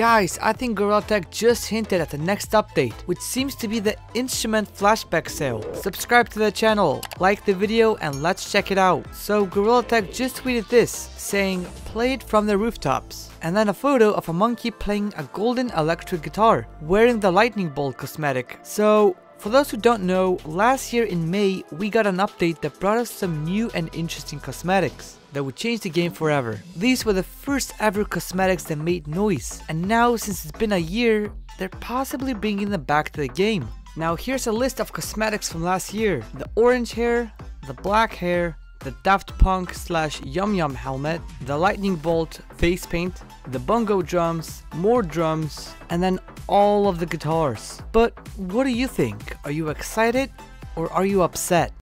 Guys, I think Gorilla Tag just hinted at the next update, which seems to be the instrument flashback sale. Subscribe to the channel, like the video, and let's check it out. So Gorilla Tag just tweeted this, saying, "Play it from the rooftops," and then a photo of a monkey playing a golden electric guitar, wearing the lightning bolt cosmetic. So, for those who don't know, last year in May, we got an update that brought us some new and interesting cosmetics that would change the game forever. These were the first ever cosmetics that made noise, and now since it's been a year, they're possibly bringing them back to the game. Now here's a list of cosmetics from last year. The orange hair, the black hair, the Daft Punk / Yum Yum helmet, the lightning bolt face paint, the bongo drums, more drums, and then all of the guitars. But what do you think? Are you excited or are you upset?